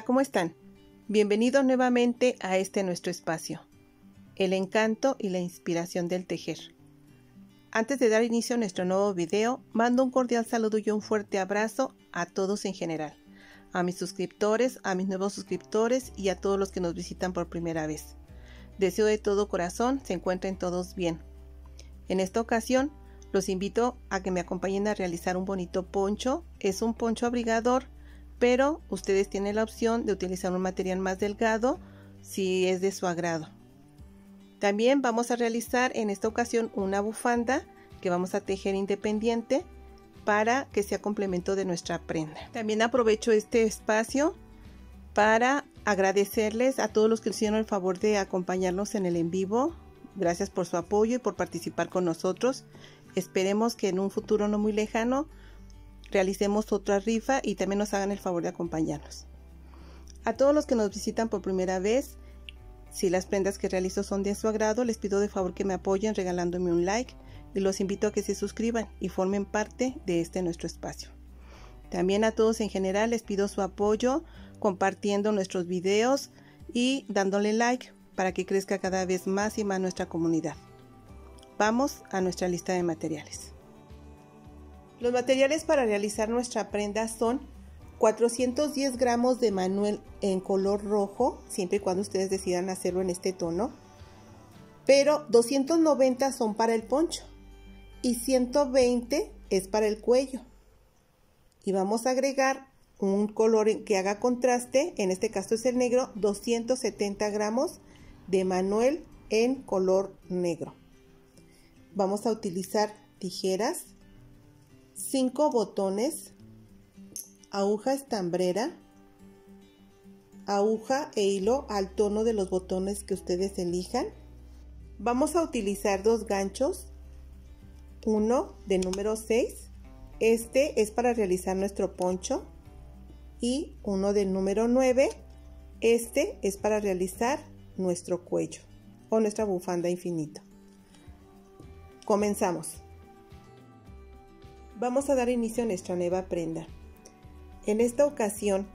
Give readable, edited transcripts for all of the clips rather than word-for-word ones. Hola, ¿cómo están? Bienvenidos nuevamente a este nuestro espacio, El encanto y la inspiración del tejer. Antes de dar inicio a nuestro nuevo video, mando un cordial saludo y un fuerte abrazo a todos en general, a mis suscriptores, a mis nuevos suscriptores y a todos los que nos visitan por primera vez. Deseo de todo corazón se encuentren todos bien. En esta ocasión, los invito a que me acompañen a realizar un bonito poncho. Es un poncho abrigador, pero ustedes tienen la opción de utilizar un material más delgado si es de su agrado. También vamos a realizar en esta ocasión una bufanda que vamos a tejer independiente para que sea complemento de nuestra prenda. También aprovecho este espacio para agradecerles a todos los que hicieron el favor de acompañarnos en el en vivo. Gracias por su apoyo y por participar con nosotros. Esperemos que en un futuro no muy lejano realicemos otra rifa y también nos hagan el favor de acompañarnos. A todos los que nos visitan por primera vez, si las prendas que realizo son de su agrado, les pido de favor que me apoyen regalándome un like y los invito a que se suscriban y formen parte de este nuestro espacio. También a todos en general les pido su apoyo compartiendo nuestros videos y dándole like para que crezca cada vez más y más nuestra comunidad. Vamos a nuestra lista de materiales. Los materiales para realizar nuestra prenda son 410 gramos de manuel en color rojo, siempre y cuando ustedes decidan hacerlo en este tono, pero 290 son para el poncho y 120 es para el cuello. Y vamos a agregar un color que haga contraste, en este caso es el negro, 270 gramos de manuel en color negro. Vamos a utilizar tijeras, 5 botones, aguja estambrera, aguja e hilo al tono de los botones que ustedes elijan. Vamos a utilizar 2 ganchos, uno de número 6, este es para realizar nuestro poncho, y uno del número 9, este es para realizar nuestro cuello o nuestra bufanda infinito. Comenzamos. Vamos a dar inicio a nuestra nueva prenda. En esta ocasión,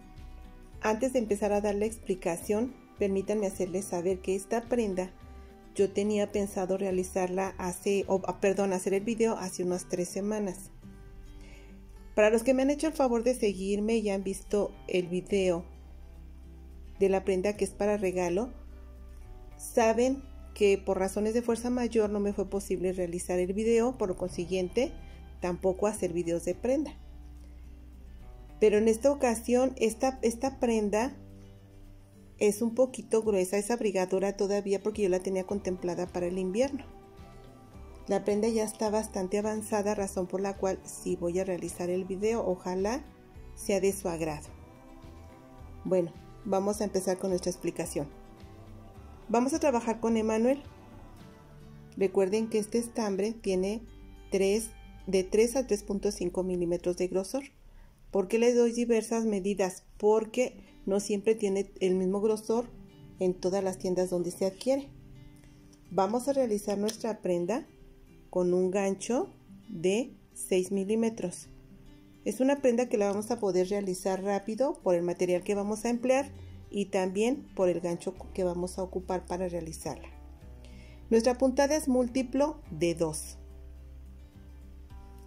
antes de empezar a dar la explicación, permítanme hacerles saber que esta prenda yo tenía pensado realizarla hacer el video hace unas 3 semanas. Para los que me han hecho el favor de seguirme y han visto el video de la prenda que es para regalo, saben que por razones de fuerza mayor no me fue posible realizar el video, por consiguiente tampoco hacer videos de prenda. Pero en esta ocasión esta prenda es un poquito gruesa, es abrigadora todavía porque yo la tenía contemplada para el invierno. La prenda ya está bastante avanzada, razón por la cual sí voy a realizar el video, ojalá sea de su agrado. Bueno, vamos a empezar con nuestra explicación. Vamos a trabajar con Emanuel. Recuerden que este estambre tiene de 3 a 3.5 milímetros de grosor. ¿Por qué les doy diversas medidas? Porque no siempre tiene el mismo grosor en todas las tiendas donde se adquiere. Vamos a realizar nuestra prenda con un gancho de 6 milímetros. Es una prenda que la vamos a poder realizar rápido por el material que vamos a emplear y también por el gancho que vamos a ocupar para realizarla. Nuestra puntada es múltiplo de 2,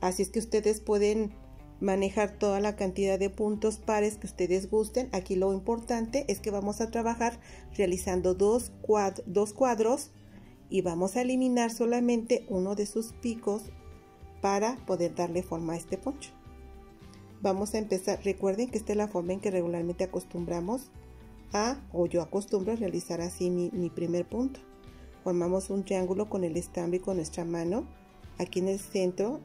así es que ustedes pueden manejar toda la cantidad de puntos pares que ustedes gusten. Aquí lo importante es que vamos a trabajar realizando dos cuadros y vamos a eliminar solamente uno de sus picos para poder darle forma a este poncho. Vamos a empezar. Recuerden que esta es la forma en que regularmente acostumbramos yo acostumbro a realizar así mi primer punto. Formamos un triángulo con el estambre y con nuestra mano. Aquí en el centro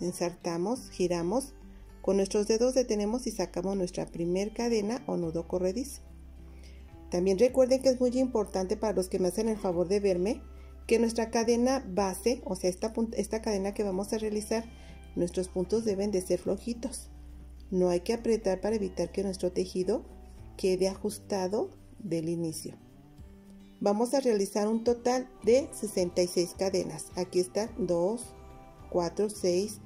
ensartamos, giramos, con nuestros dedos detenemos y sacamos nuestra primer cadena o nudo corredizo. También recuerden que es muy importante, para los que me hacen el favor de verme, que nuestra cadena base, o sea esta cadena que vamos a realizar, nuestros puntos deben de ser flojitos. No hay que apretar para evitar que nuestro tejido quede ajustado del inicio. Vamos a realizar un total de 66 cadenas. Aquí están 2, 4, 6,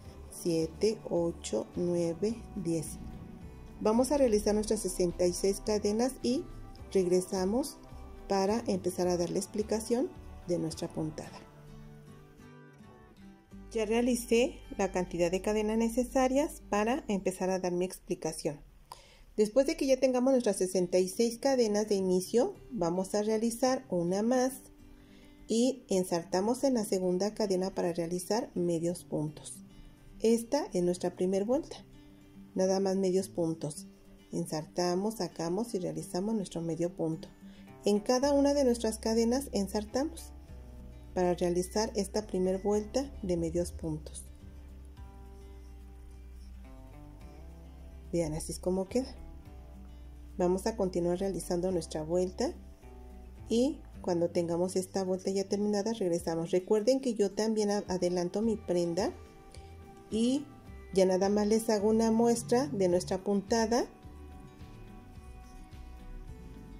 7, 8, 9, 10. Vamos a realizar nuestras 66 cadenas y regresamos para empezar a dar la explicación de nuestra puntada. Ya realicé la cantidad de cadenas necesarias para empezar a dar mi explicación. Después de que ya tengamos nuestras 66 cadenas de inicio, vamos a realizar una más y ensartamos en la segunda cadena para realizar medios puntos. Esta es nuestra primera vuelta, nada más medios puntos. Ensartamos, sacamos y realizamos nuestro medio punto. En cada una de nuestras cadenas ensartamos para realizar esta primera vuelta de medios puntos. Vean, así es como queda. Vamos a continuar realizando nuestra vuelta y cuando tengamos esta vuelta ya terminada regresamos. Recuerden que yo también adelanto mi prenda y ya nada más les hago una muestra de nuestra puntada.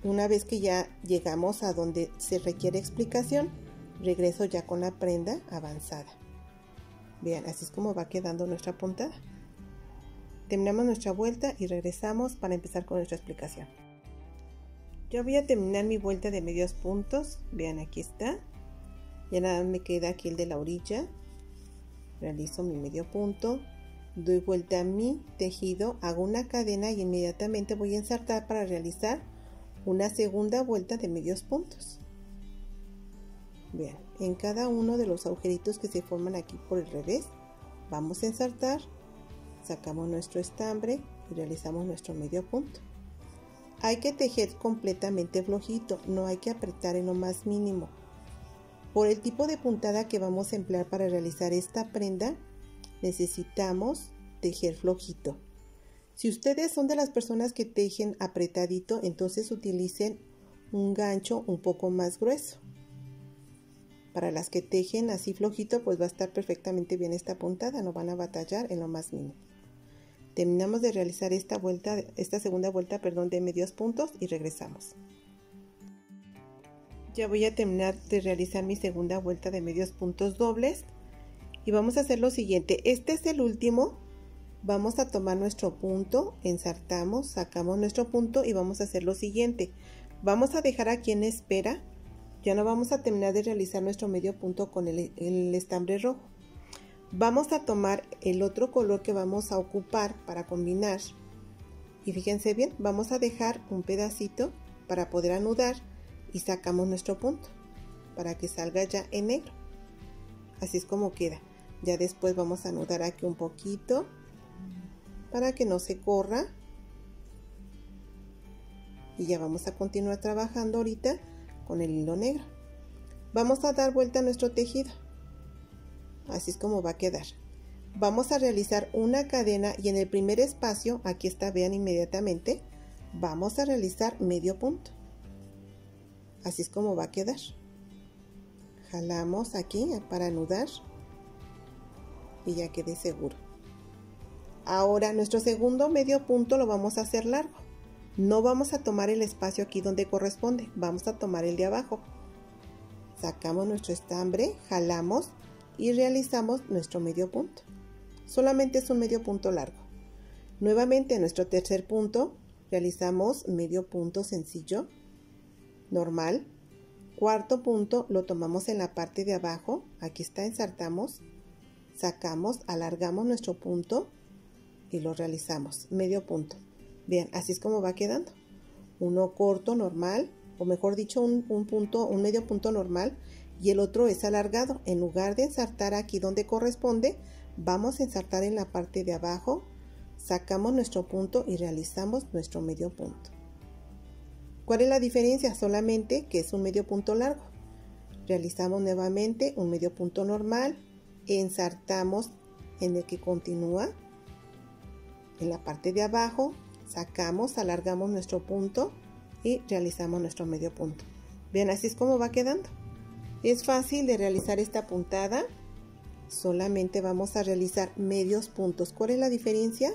Una vez que ya llegamos a donde se requiere explicación, regreso ya con la prenda avanzada. Vean, así es como va quedando nuestra puntada. Terminamos nuestra vuelta y regresamos para empezar con nuestra explicación. Yo voy a terminar mi vuelta de medios puntos. Vean, aquí está. Ya nada más me queda aquí el de la orilla. Realizo mi medio punto, doy vuelta a mi tejido, hago una cadena y inmediatamente voy a ensartar para realizar una segunda vuelta de medios puntos. Vean, en cada uno de los agujeritos que se forman aquí por el revés, vamos a ensartar, sacamos nuestro estambre y realizamos nuestro medio punto. Hay que tejer completamente flojito, no hay que apretar en lo más mínimo. Por el tipo de puntada que vamos a emplear para realizar esta prenda, necesitamos tejer flojito. Si ustedes son de las personas que tejen apretadito, entonces utilicen un gancho un poco más grueso. Para las que tejen así flojito, pues va a estar perfectamente bien esta puntada, no van a batallar en lo más mínimo. Terminamos de realizar esta segunda vuelta, de medios puntos y regresamos. Ya voy a terminar de realizar mi segunda vuelta de medios puntos dobles y vamos a hacer lo siguiente. Este es el último. Vamos a tomar nuestro punto, ensartamos, sacamos nuestro punto y vamos a hacer lo siguiente. Vamos a dejar aquí en espera. Ya no vamos a terminar de realizar nuestro medio punto con el estambre rojo. Vamos a tomar el otro color que vamos a ocupar para combinar. Y fíjense bien, vamos a dejar un pedacito para poder anudar. Y sacamos nuestro punto para que salga ya en negro. Así es como queda. Ya después vamos a anudar aquí un poquito para que no se corra. Y ya vamos a continuar trabajando ahorita con el hilo negro. Vamos a dar vuelta a nuestro tejido. Así es como va a quedar. Vamos a realizar una cadena y en el primer espacio, aquí está, vean inmediatamente, vamos a realizar medio punto. Así es como va a quedar. Jalamos aquí para anudar y ya quedé seguro. Ahora nuestro segundo medio punto lo vamos a hacer largo. No vamos a tomar el espacio aquí donde corresponde, vamos a tomar el de abajo. Sacamos nuestro estambre, jalamos y realizamos nuestro medio punto. Solamente es un medio punto largo. Nuevamente nuestro tercer punto, realizamos medio punto sencillo. Normal. Cuarto punto lo tomamos en la parte de abajo, aquí está, ensartamos, sacamos, alargamos nuestro punto y lo realizamos medio punto. Vean, así es como va quedando. Uno corto normal, o mejor dicho un medio punto normal, y el otro es alargado. En lugar de ensartar aquí donde corresponde, vamos a ensartar en la parte de abajo, sacamos nuestro punto y realizamos nuestro medio punto. ¿Cuál es la diferencia? Solamente que es un medio punto largo. Realizamos nuevamente un medio punto normal, ensartamos en el que continúa, en la parte de abajo, sacamos, alargamos nuestro punto y realizamos nuestro medio punto. Vean, así es como va quedando. Es fácil de realizar esta puntada, solamente vamos a realizar medios puntos. ¿Cuál es la diferencia?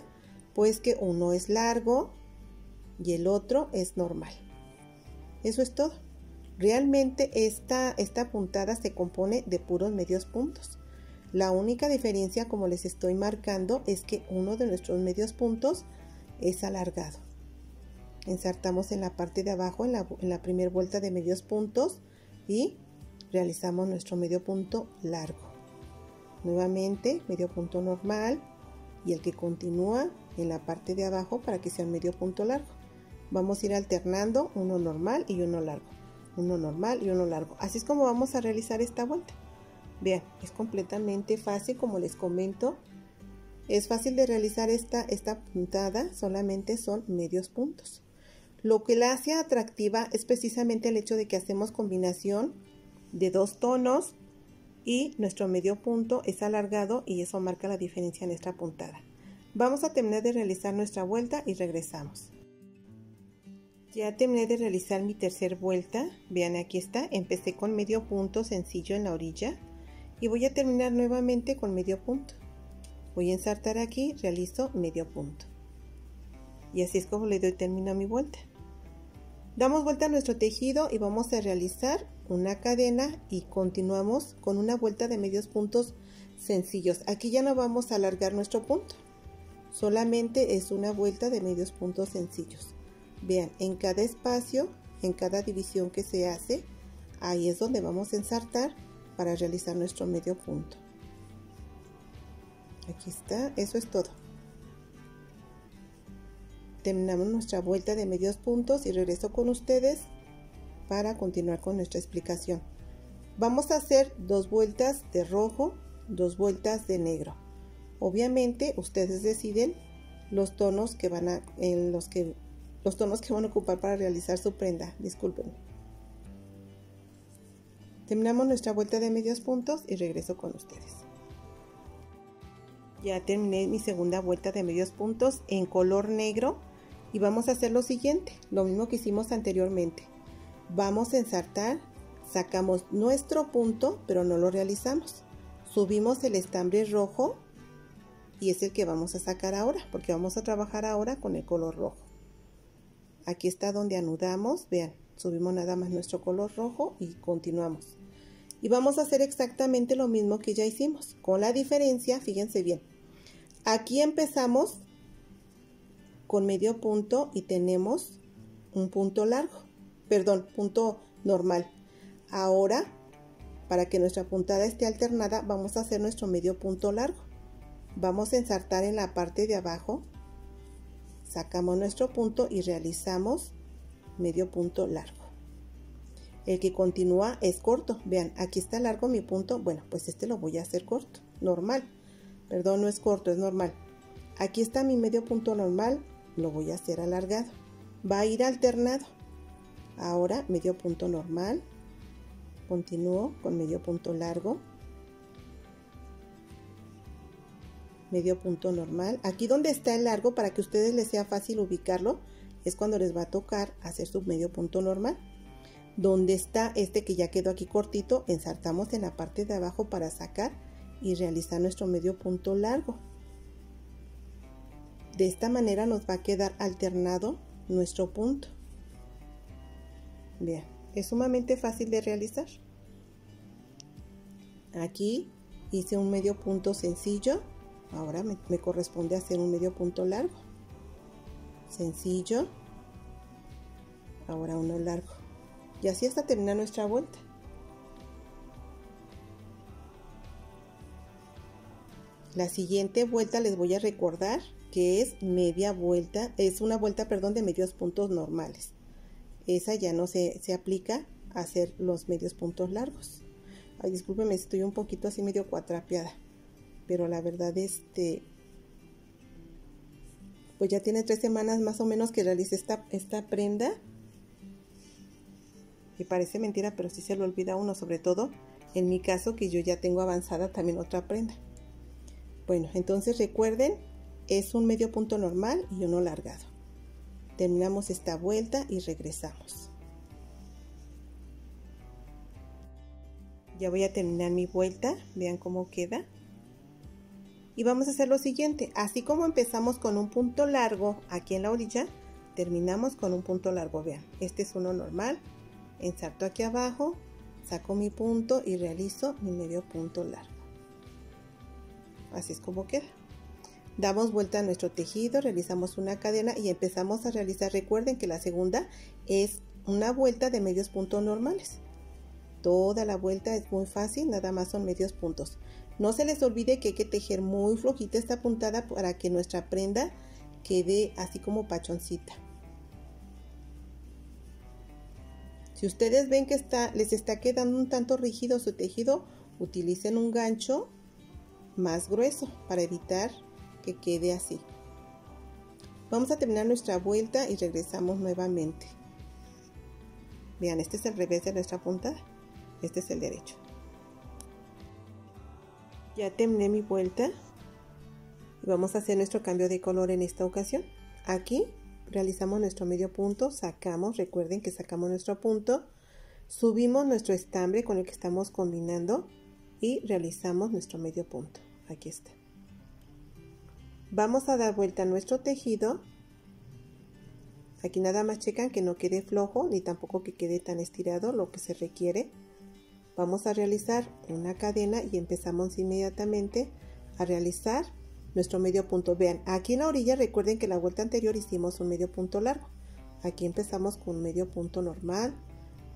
Pues que uno es largo y el otro es normal. Eso es todo. Realmente esta puntada se compone de puros medios puntos. La única diferencia, como les estoy marcando, es que uno de nuestros medios puntos es alargado. Ensartamos en la parte de abajo, en la primera vuelta de medios puntos, y realizamos nuestro medio punto largo. Nuevamente medio punto normal y el que continúa en la parte de abajo para que sea un medio punto largo. Vamos a ir alternando uno normal y uno largo, uno normal y uno largo. Así es como vamos a realizar esta vuelta. Vean, es completamente fácil, como les comento. Es fácil de realizar esta puntada, solamente son medios puntos. Lo que la hace atractiva es precisamente el hecho de que hacemos combinación de dos tonos y nuestro medio punto es alargado, y eso marca la diferencia en nuestra puntada. Vamos a terminar de realizar nuestra vuelta y regresamos. Ya terminé de realizar mi tercera vuelta. Vean, aquí está. Empecé con medio punto sencillo en la orilla y voy a terminar nuevamente con medio punto. Voy a ensartar aquí, realizo medio punto. Y así es como le doy término a mi vuelta. Damos vuelta a nuestro tejido y vamos a realizar una cadena y continuamos con una vuelta de medios puntos sencillos. Aquí ya no vamos a alargar nuestro punto, solamente es una vuelta de medios puntos sencillos. Vean, en cada espacio, en cada división que se hace, ahí es donde vamos a ensartar para realizar nuestro medio punto. Aquí está, eso es todo. Terminamos nuestra vuelta de medios puntos y regreso con ustedes para continuar con nuestra explicación. Vamos a hacer dos vueltas de rojo, dos vueltas de negro. Obviamente ustedes deciden los tonos que van a ocupar para realizar su prenda. Disculpen. Terminamos nuestra vuelta de medios puntos y regreso con ustedes. Ya terminé mi segunda vuelta de medios puntos en color negro y vamos a hacer lo siguiente, lo mismo que hicimos anteriormente. Vamos a ensartar, sacamos nuestro punto pero no lo realizamos. Subimos el estambre rojo y es el que vamos a sacar ahora, porque vamos a trabajar ahora con el color rojo. Aquí está donde anudamos, vean, subimos nada más nuestro color rojo y continuamos. Y vamos a hacer exactamente lo mismo que ya hicimos, con la diferencia, fíjense bien. Aquí empezamos con medio punto y tenemos un punto largo, perdón, punto normal. Ahora, para que nuestra puntada esté alternada, vamos a hacer nuestro medio punto largo. Vamos a ensartar en la parte de abajo, sacamos nuestro punto y realizamos medio punto largo. El que continúa es corto. Vean, aquí está largo mi punto. Bueno, pues este lo voy a hacer corto, normal. Perdón, no es corto, es normal. Aquí está mi medio punto normal, lo voy a hacer alargado. Va a ir alternado. Ahora medio punto normal. Continúo con medio punto largo. Medio punto normal. Aquí donde está el largo, para que a ustedes les sea fácil ubicarlo, es cuando les va a tocar hacer su medio punto normal. Donde está este que ya quedó aquí cortito, ensartamos en la parte de abajo para sacar y realizar nuestro medio punto largo. De esta manera nos va a quedar alternado nuestro punto. Vean, es sumamente fácil de realizar. Aquí hice un medio punto sencillo. Ahora me corresponde hacer un medio punto largo, sencillo, ahora uno largo, y así hasta terminar nuestra vuelta. La siguiente vuelta les voy a recordar que es media vuelta, es una vuelta, perdón, de medios puntos normales. Esa ya no se aplica a hacer los medios puntos largos. Ay, discúlpenme, estoy un poquito así medio cuatrapeada, pero la verdad pues ya tiene 3 semanas más o menos que realicé esta prenda, y parece mentira, pero sí se lo olvida uno, sobre todo en mi caso que yo ya tengo avanzada también otra prenda. Bueno, entonces recuerden, es un medio punto normal y uno alargado. Terminamos esta vuelta y regresamos. Ya voy a terminar mi vuelta, vean cómo queda. Y vamos a hacer lo siguiente, así como empezamos con un punto largo aquí en la orilla, terminamos con un punto largo. Vean, este es uno normal, ensarto aquí abajo, saco mi punto y realizo mi medio punto largo. Así es como queda. Damos vuelta a nuestro tejido, realizamos una cadena y empezamos a realizar. Recuerden que la segunda es una vuelta de medios puntos normales. Toda la vuelta es muy fácil, nada más son medios puntos. No se les olvide que hay que tejer muy flojita esta puntada para que nuestra prenda quede así como pachoncita. Si ustedes ven que les está quedando un tanto rígido su tejido, utilicen un gancho más grueso para evitar que quede así. Vamos a terminar nuestra vuelta y regresamos nuevamente. Vean, este es el revés de nuestra puntada, este es el derecho. Ya terminé mi vuelta y vamos a hacer nuestro cambio de color en esta ocasión. Aquí realizamos nuestro medio punto, sacamos, recuerden que sacamos nuestro punto, subimos nuestro estambre con el que estamos combinando y realizamos nuestro medio punto. Aquí está. Vamos a dar vuelta a nuestro tejido. Aquí nada más checan que no quede flojo ni tampoco que quede tan estirado, lo que se requiere. Vamos a realizar una cadena y empezamos inmediatamente a realizar nuestro medio punto. Vean, aquí en la orilla recuerden que la vuelta anterior hicimos un medio punto largo. Aquí empezamos con un medio punto normal.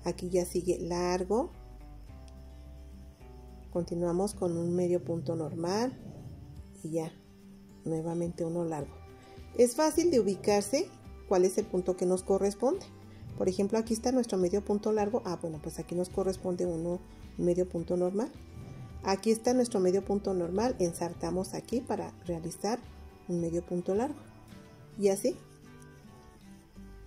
Aquí ya sigue largo. Continuamos con un medio punto normal y ya nuevamente uno largo. Es fácil de ubicarse cuál es el punto que nos corresponde. Por ejemplo, aquí está nuestro medio punto largo. Ah, bueno, pues aquí nos corresponde uno medio punto normal. Aquí está nuestro medio punto normal, ensartamos aquí para realizar un medio punto largo. Y así.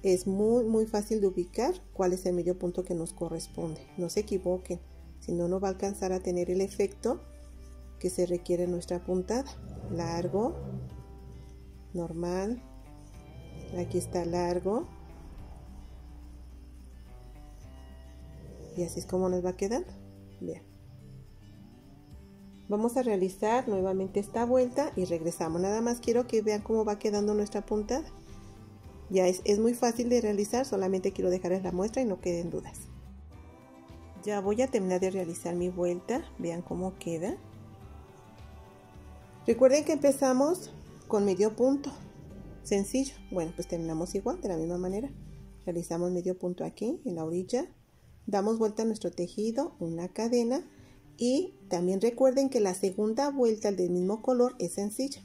Es muy muy fácil de ubicar cuál es el medio punto que nos corresponde. No se equivoquen, si no, no va a alcanzar a tener el efecto que se requiere en nuestra puntada. Largo, normal, aquí está largo. Y así es como nos va quedando. Bien. Vamos a realizar nuevamente esta vuelta y regresamos. Nada más quiero que vean cómo va quedando nuestra puntada. Ya es muy fácil de realizar, solamente quiero dejarles la muestra y no queden dudas. Ya voy a terminar de realizar mi vuelta, vean cómo queda. Recuerden que empezamos con medio punto, sencillo. Bueno, pues terminamos igual, de la misma manera. Realizamos medio punto aquí, en la orilla. Damos vuelta a nuestro tejido, una cadena. Y también recuerden que la segunda vuelta del mismo color es sencilla,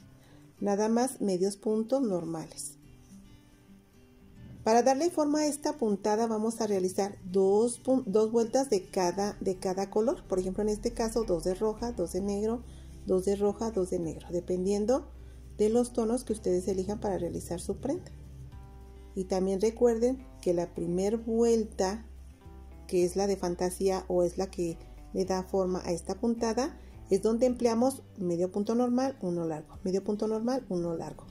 nada más medios puntos normales. Para darle forma a esta puntada vamos a realizar dos vueltas de cada color. Por ejemplo, en este caso, dos de roja, dos de negro, dos de roja, dos de negro, dependiendo de los tonos que ustedes elijan para realizar su prenda. Y también recuerden que la primera vuelta, que es la de fantasía o es la que le da forma a esta puntada, es donde empleamos medio punto normal, uno largo, medio punto normal, uno largo.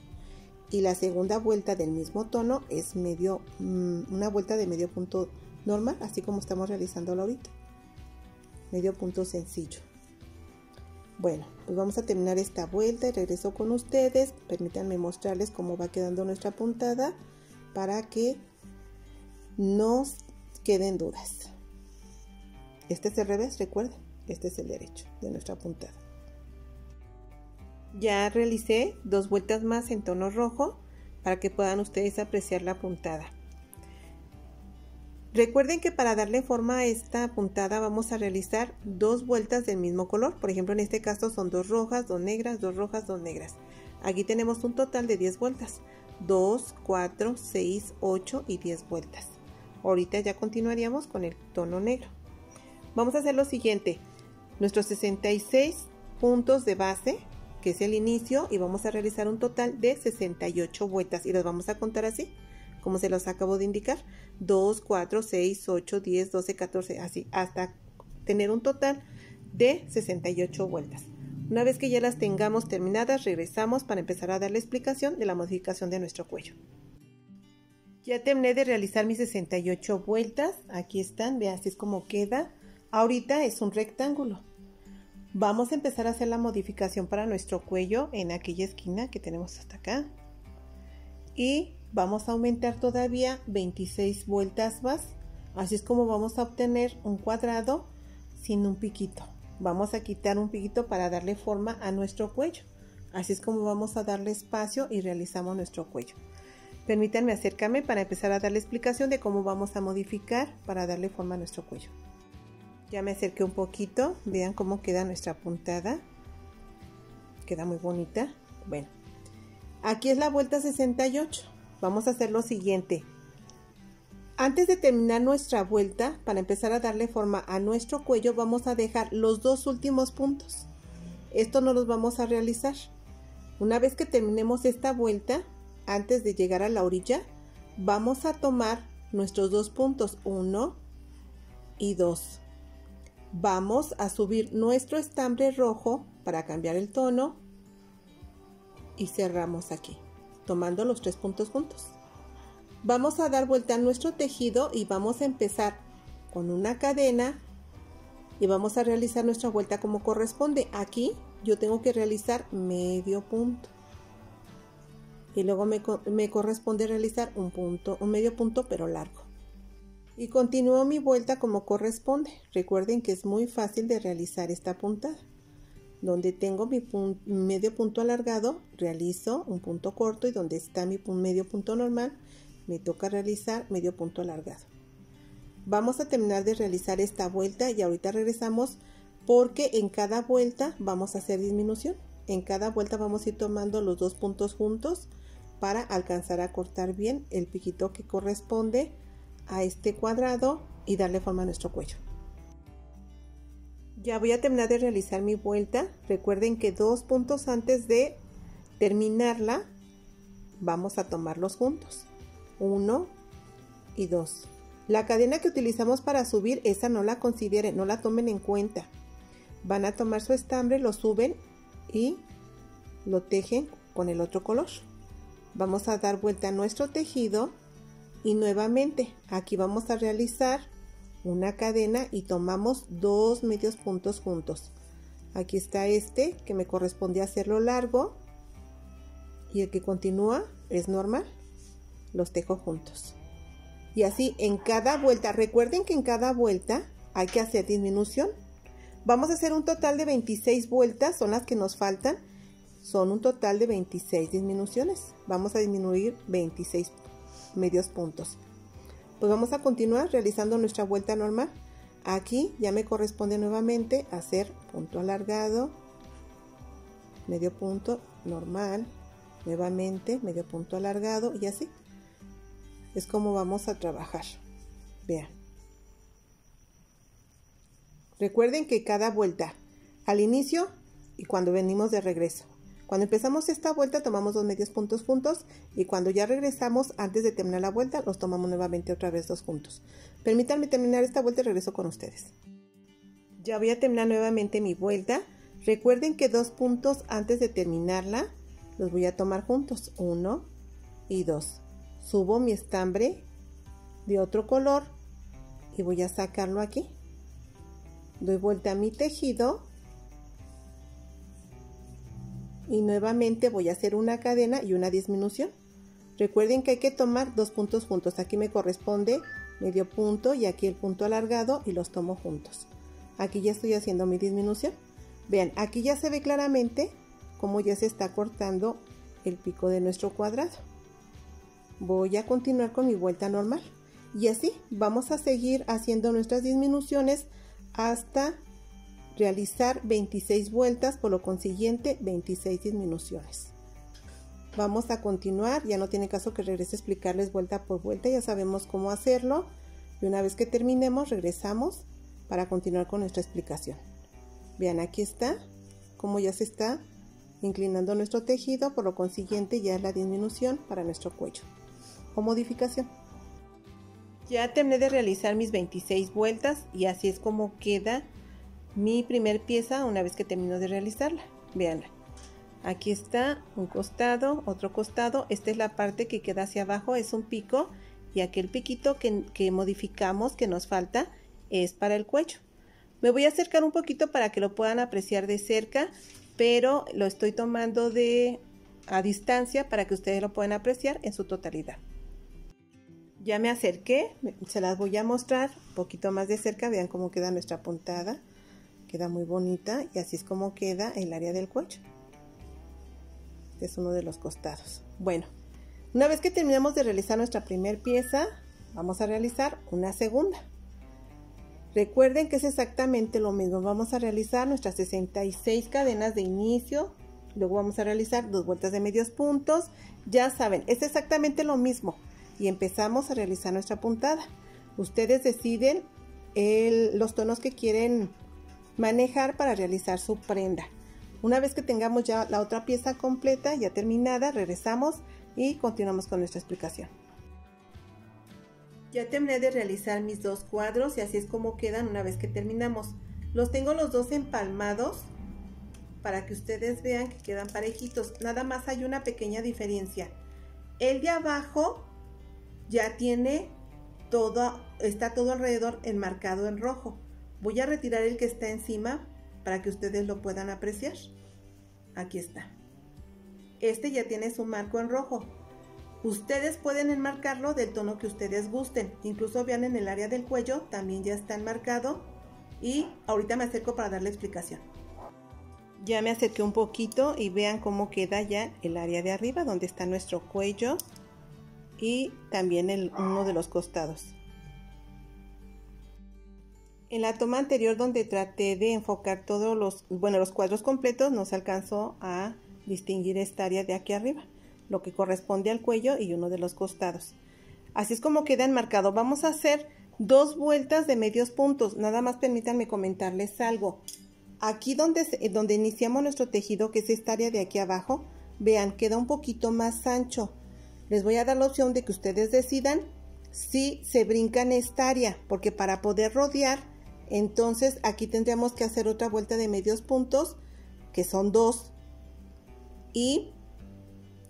Y la segunda vuelta del mismo tono es una vuelta de medio punto normal, así como estamos realizándolo ahorita. Medio punto sencillo. Bueno, pues vamos a terminar esta vuelta y regreso con ustedes. Permítanme mostrarles cómo va quedando nuestra puntada para que no queden dudas. Este es el revés, recuerden, este es el derecho de nuestra puntada. Ya realicé dos vueltas más en tono rojo para que puedan ustedes apreciar la puntada. Recuerden que para darle forma a esta puntada vamos a realizar dos vueltas del mismo color. Por ejemplo, en este caso son dos rojas, dos negras, dos rojas, dos negras. Aquí tenemos un total de 10 vueltas. 2, 4, 6, 8 y 10 vueltas. Ahorita ya continuaríamos con el tono negro. Vamos a hacer lo siguiente, nuestros 66 puntos de base, que es el inicio, y vamos a realizar un total de 68 vueltas y los vamos a contar así, como se los acabo de indicar, 2, 4, 6, 8, 10, 12, 14, así, hasta tener un total de 68 vueltas. Una vez que ya las tengamos terminadas, regresamos para empezar a dar la explicación de la modificación de nuestro cuello. Ya terminé de realizar mis 68 vueltas, aquí están, vean así es como queda. Ahorita es un rectángulo. Vamos a empezar a hacer la modificación para nuestro cuello en aquella esquina que tenemos hasta acá. Y vamos a aumentar todavía 26 vueltas más. Así es como vamos a obtener un cuadrado sin un piquito. Vamos a quitar un piquito para darle forma a nuestro cuello. Así es como vamos a darle espacio y realizamos nuestro cuello. Permítanme acercarme para empezar a darle explicación de cómo vamos a modificar para darle forma a nuestro cuello. Ya me acerqué un poquito, vean cómo queda nuestra puntada. Queda muy bonita. Bueno, aquí es la vuelta 68. Vamos a hacer lo siguiente. Antes de terminar nuestra vuelta, para empezar a darle forma a nuestro cuello, vamos a dejar los dos últimos puntos. Esto no los vamos a realizar. Una vez que terminemos esta vuelta, antes de llegar a la orilla, vamos a tomar nuestros dos puntos, 1 y 2. Vamos a subir nuestro estambre rojo para cambiar el tono y cerramos aquí, tomando los tres puntos juntos. Vamos a dar vuelta a nuestro tejido y vamos a empezar con una cadena y vamos a realizar nuestra vuelta como corresponde. Aquí yo tengo que realizar medio punto. Y luego me corresponde realizar un punto, un medio punto pero largo. Y continúo mi vuelta como corresponde. Recuerden que es muy fácil de realizar esta puntada. Donde tengo mi medio punto alargado, realizo un punto corto, y donde está mi medio punto normal, me toca realizar medio punto alargado. Vamos a terminar de realizar esta vuelta y ahorita regresamos porque en cada vuelta vamos a hacer disminución. En cada vuelta vamos a ir tomando los dos puntos juntos para alcanzar a cortar bien el piquito que corresponde a este cuadrado y darle forma a nuestro cuello. Ya voy a terminar de realizar mi vuelta. Recuerden que dos puntos antes de terminarla vamos a tomarlos juntos, 1 y 2. La cadena que utilizamos para subir, esa no la consideren, no la tomen en cuenta. Van a tomar su estambre, lo suben y lo tejen con el otro color. Vamos a dar vuelta a nuestro tejido y nuevamente aquí vamos a realizar una cadena y tomamos dos medios puntos juntos. Aquí está este que me corresponde hacerlo largo y el que continúa es normal. Los tejo juntos y así en cada vuelta. Recuerden que en cada vuelta hay que hacer disminución. Vamos a hacer un total de 26 vueltas, son las que nos faltan, son un total de 26 disminuciones. Vamos a disminuir 26 medios puntos. Pues vamos a continuar realizando nuestra vuelta normal. Aquí ya me corresponde nuevamente hacer punto alargado, medio punto normal, nuevamente medio punto alargado y así. Es como vamos a trabajar, vean. Recuerden que cada vuelta, al inicio y cuando venimos de regreso. Cuando empezamos esta vuelta tomamos dos medios puntos juntos y cuando ya regresamos antes de terminar la vuelta los tomamos nuevamente otra vez dos juntos. Permítanme terminar esta vuelta y regreso con ustedes. Ya voy a terminar nuevamente mi vuelta. Recuerden que dos puntos antes de terminarla los voy a tomar juntos, 1 y 2. Subo mi estambre de otro color y voy a sacarlo aquí. Doy vuelta a mi tejido y nuevamente voy a hacer una cadena y una disminución. Recuerden que hay que tomar dos puntos juntos. Aquí me corresponde medio punto y aquí el punto alargado y los tomo juntos. Aquí ya estoy haciendo mi disminución. Vean, aquí ya se ve claramente cómo ya se está cortando el pico de nuestro cuadrado. Voy a continuar con mi vuelta normal y así vamos a seguir haciendo nuestras disminuciones hasta realizar 26 vueltas, por lo consiguiente 26 disminuciones. Vamos a continuar, ya no tiene caso que regrese a explicarles vuelta por vuelta, ya sabemos cómo hacerlo y una vez que terminemos regresamos para continuar con nuestra explicación. Vean, aquí está como ya se está inclinando nuestro tejido, por lo consiguiente ya es la disminución para nuestro cuello o modificación. Ya terminé de realizar mis 26 vueltas y así es como queda mi primer pieza una vez que termino de realizarla. Veanla, aquí está un costado, otro costado, esta es la parte que queda hacia abajo, es un pico y aquel piquito que modificamos que nos falta es para el cuello. Me voy a acercar un poquito para que lo puedan apreciar de cerca, pero lo estoy tomando a distancia para que ustedes lo puedan apreciar en su totalidad. Ya me acerqué, se las voy a mostrar un poquito más de cerca, vean cómo queda nuestra puntada, queda muy bonita y así es como queda el área del cuello. que es uno de los costados. Bueno, una vez que terminamos de realizar nuestra primera pieza, vamos a realizar una segunda. Recuerden que es exactamente lo mismo. Vamos a realizar nuestras 66 cadenas de inicio, luego vamos a realizar 2 vueltas de medios puntos. Ya saben, es exactamente lo mismo. Y empezamos a realizar nuestra puntada. Ustedes deciden los tonos que quieren manejar para realizar su prenda. Una vez que tengamos ya la otra pieza completa, ya terminada, regresamos y continuamos con nuestra explicación. Ya terminé de realizar mis dos cuadros y así es como quedan una vez que terminamos. Los tengo los dos empalmados para que ustedes vean que quedan parejitos. Nada más hay una pequeña diferencia. El de abajo ya tiene todo, está todo alrededor enmarcado en rojo. Voy a retirar el que está encima para que ustedes lo puedan apreciar. Aquí está. Este ya tiene su marco en rojo. Ustedes pueden enmarcarlo del tono que ustedes gusten. Incluso vean en el área del cuello, también ya está enmarcado. Y ahorita me acerco para darle explicación. Ya me acerqué un poquito y vean cómo queda ya el área de arriba, donde está nuestro cuello. Y también uno de los costados. En la toma anterior donde traté de enfocar todos los cuadros completos, no se alcanzó a distinguir esta área de aquí arriba, lo que corresponde al cuello y uno de los costados. Así es como queda enmarcado. Vamos a hacer 2 vueltas de medios puntos. Nada más permítanme comentarles algo. Aquí donde iniciamos nuestro tejido, que es esta área de aquí abajo, vean, queda un poquito más ancho. Les voy a dar la opción de que ustedes decidan si se brincan esta área, porque para poder rodear, entonces aquí tendríamos que hacer otra vuelta de medios puntos, que son 2. Y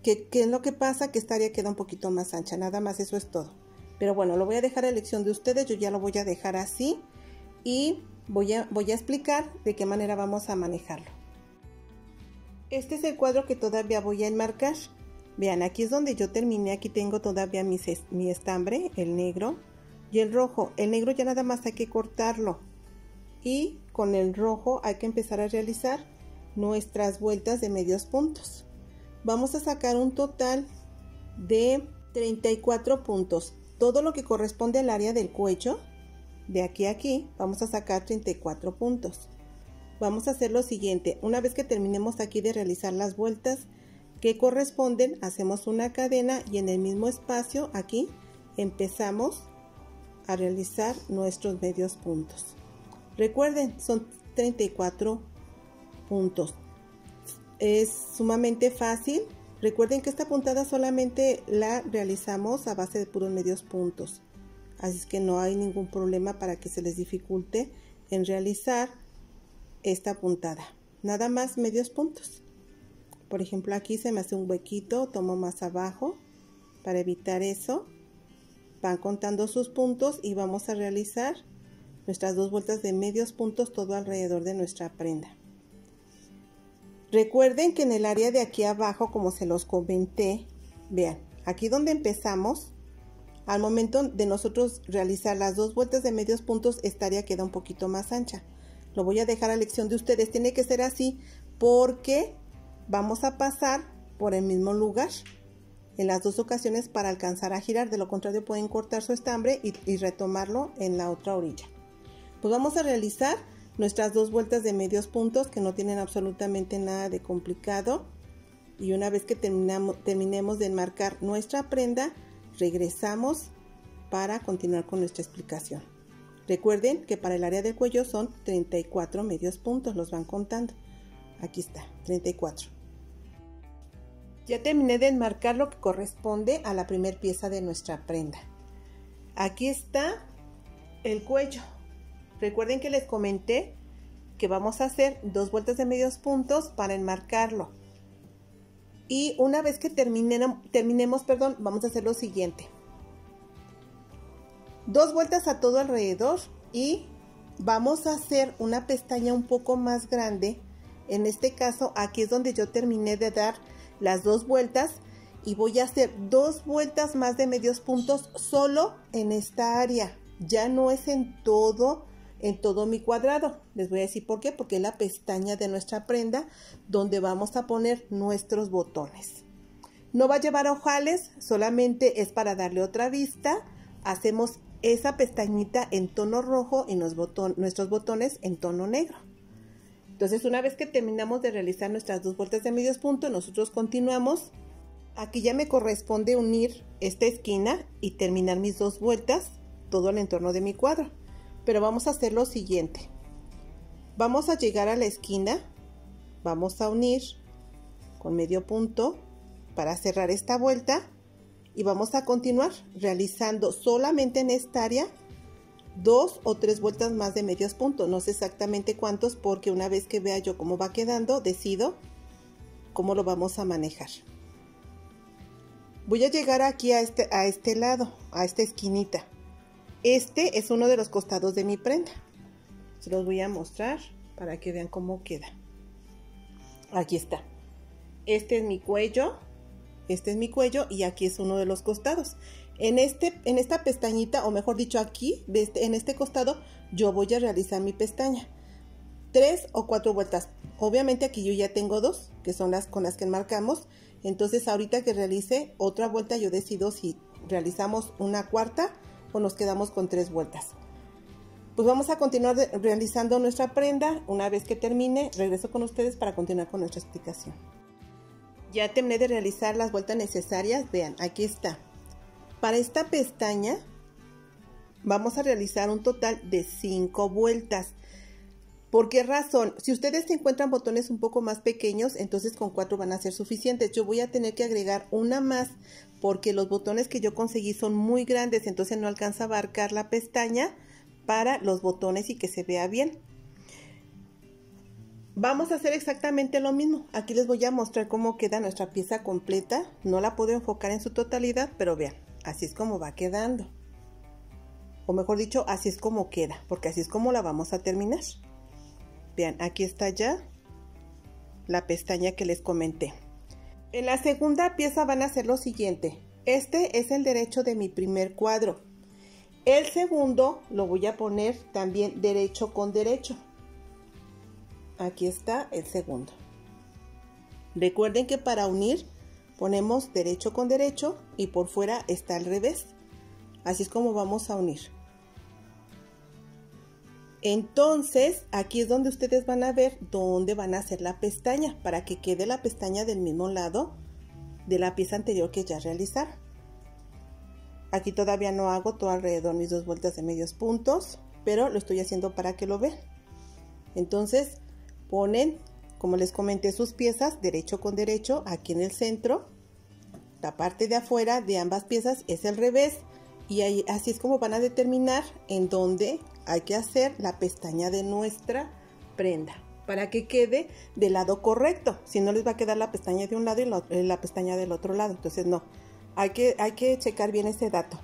¿qué es lo que pasa? Que esta área queda un poquito más ancha, nada más, eso es todo. Pero bueno, lo voy a dejar a elección de ustedes, yo ya lo voy a dejar así y voy a explicar de qué manera vamos a manejarlo. Este es el cuadro que todavía voy a enmarcar. Vean, aquí es donde yo terminé, aquí tengo todavía mi estambre, el negro y el rojo. El negro ya nada más hay que cortarlo y con el rojo hay que empezar a realizar nuestras vueltas de medios puntos. Vamos a sacar un total de 34 puntos. Todo lo que corresponde al área del cuello, de aquí a aquí, vamos a sacar 34 puntos. Vamos a hacer lo siguiente. Una vez que terminemos aquí de realizar las vueltas que corresponden, hacemos una cadena y en el mismo espacio aquí empezamos a realizar nuestros medios puntos. Recuerden, son 34 puntos. Es sumamente fácil. Recuerden que esta puntada solamente la realizamos a base de puros medios puntos. Así es que no hay ningún problema para que se les dificulte en realizar esta puntada. Nada más medios puntos. Por ejemplo, aquí se me hace un huequito, tomo más abajo para evitar eso. Van contando sus puntos y vamos a realizar nuestras 2 vueltas de medios puntos todo alrededor de nuestra prenda. Recuerden que en el área de aquí abajo, como se los comenté, vean, aquí donde empezamos, al momento de nosotros realizar las 2 vueltas de medios puntos, esta área queda un poquito más ancha. Lo voy a dejar a elección de ustedes, tiene que ser así porque vamos a pasar por el mismo lugar en las dos ocasiones para alcanzar a girar. De lo contrario pueden cortar su estambre y retomarlo en la otra orilla. Pues vamos a realizar nuestras 2 vueltas de medios puntos que no tienen absolutamente nada de complicado. Y una vez que terminemos de enmarcar nuestra prenda, regresamos para continuar con nuestra explicación. Recuerden que para el área del cuello son 34 medios puntos, los van contando. Aquí está, 34. Ya terminé de enmarcar lo que corresponde a la primera pieza de nuestra prenda. Aquí está el cuello. Recuerden que les comenté que vamos a hacer 2 vueltas de medios puntos para enmarcarlo. Y una vez que terminemos, vamos a hacer lo siguiente. 2 vueltas a todo alrededor y vamos a hacer una pestaña un poco más grande. En este caso, aquí es donde yo terminé de dar las 2 vueltas y voy a hacer 2 vueltas más de medios puntos solo en esta área. Ya no es en todo en todo mi cuadrado. Les voy a decir por qué, porque es la pestaña de nuestra prenda donde vamos a poner nuestros botones. No va a llevar ojales, solamente es para darle otra vista. Hacemos esa pestañita en tono rojo y nuestros botones en tono negro. Entonces, una vez que terminamos de realizar nuestras dos vueltas de medios puntos, nosotros continuamos. Aquí ya me corresponde unir esta esquina y terminar mis dos vueltas, todo el entorno de mi cuadro. Pero vamos a hacer lo siguiente. Vamos a llegar a la esquina, vamos a unir con medio punto para cerrar esta vuelta y vamos a continuar realizando solamente en esta área dos o tres vueltas más de medios puntos. No sé exactamente cuántos, porque una vez que vea yo cómo va quedando, decido cómo lo vamos a manejar. Voy a llegar aquí a este lado, a esta esquinita. Este es uno de los costados de mi prenda. Se los voy a mostrar para que vean cómo queda. Aquí está. Este es mi cuello. Este es mi cuello y aquí es uno de los costados. En esta pestañita, o mejor dicho aquí, en este costado, yo voy a realizar mi pestaña. 3 o 4 vueltas. Obviamente aquí yo ya tengo dos, que son las con las que marcamos. Entonces ahorita que realice otra vuelta, yo decido si realizamos una cuarta o nos quedamos con 3 vueltas. Pues vamos a continuar realizando nuestra prenda. Una vez que termine, regreso con ustedes para continuar con nuestra explicación. Ya terminé de realizar las vueltas necesarias. Vean, aquí está. Para esta pestaña vamos a realizar un total de 5 vueltas. ¿Por qué razón? Si ustedes encuentran botones un poco más pequeños, entonces con 4 van a ser suficientes. Yo voy a tener que agregar una más porque los botones que yo conseguí son muy grandes, entonces no alcanza a abarcar la pestaña para los botones y que se vea bien. Vamos a hacer exactamente lo mismo. Aquí les voy a mostrar cómo queda nuestra pieza completa. No la puedo enfocar en su totalidad, pero vean, así es como va quedando. O mejor dicho, así es como queda, porque así es como la vamos a terminar. Vean, aquí está ya la pestaña que les comenté. En la segunda pieza van a hacer lo siguiente. Este es el derecho de mi primer cuadro. El segundo lo voy a poner también derecho con derecho. Aquí está el segundo. Recuerden que para unir ponemos derecho con derecho y por fuera está al revés. Así es como vamos a unir. Entonces, aquí es donde ustedes van a ver dónde van a hacer la pestaña para que quede la pestaña del mismo lado de la pieza anterior que ya realizaron. Aquí todavía no hago todo alrededor mis dos vueltas de medios puntos, pero lo estoy haciendo para que lo vean. Entonces, ponen, como les comenté, sus piezas derecho con derecho aquí en el centro. La parte de afuera de ambas piezas es el revés. Y ahí, así es como van a determinar en dónde hay que hacer la pestaña de nuestra prenda para que quede del lado correcto. Si no, les va a quedar la pestaña de un lado y la pestaña del otro lado. Entonces no, hay que checar bien ese dato.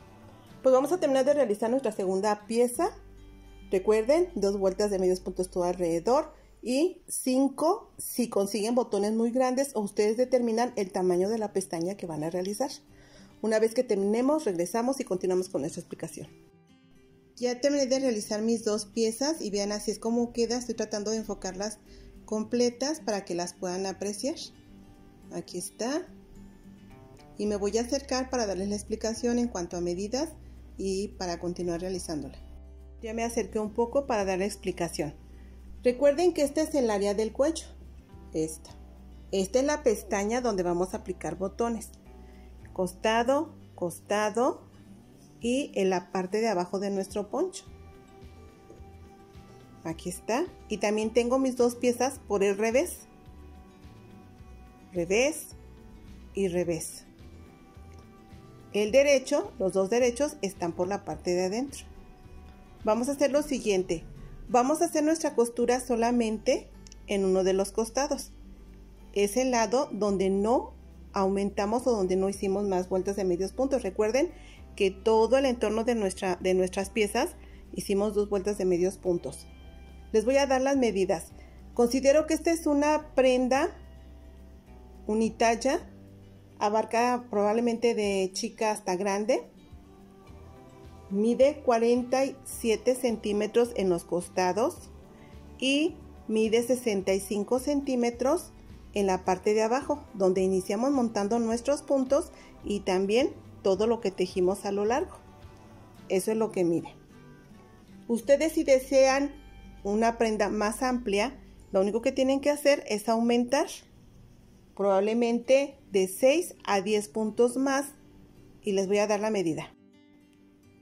Pues vamos a terminar de realizar nuestra segunda pieza. Recuerden, 2 vueltas de medios puntos todo alrededor y 5 si consiguen botones muy grandes o ustedes determinan el tamaño de la pestaña que van a realizar. Una vez que terminemos, regresamos y continuamos con nuestra explicación. Ya terminé de realizar mis dos piezas y vean así es como queda. Estoy tratando de enfocarlas completas para que las puedan apreciar. Aquí está. Y me voy a acercar para darles la explicación en cuanto a medidas y para continuar realizándola. Ya me acerqué un poco para dar la explicación. Recuerden que este es el área del cuello. Esta es la pestaña donde vamos a aplicar botones. Costado, costado y en la parte de abajo de nuestro poncho. Aquí está. Y también tengo mis dos piezas por el revés. Revés y revés. El derecho, los dos derechos están por la parte de adentro. Vamos a hacer lo siguiente. Vamos a hacer nuestra costura solamente en uno de los costados. Es el lado donde no aumentamos o donde no hicimos más vueltas de medios puntos. Recuerden que todo el entorno de nuestras piezas hicimos 2 vueltas de medios puntos. Les voy a dar las medidas. Considero que esta es una prenda unitalla, abarca probablemente de chica hasta grande. Mide 47 centímetros en los costados y mide 65 centímetros en la parte de abajo, donde iniciamos montando nuestros puntos y también todo lo que tejimos a lo largo. Eso es lo que mide. Ustedes, si desean una prenda más amplia, lo único que tienen que hacer es aumentar probablemente de 6 a 10 puntos más, y les voy a dar la medida.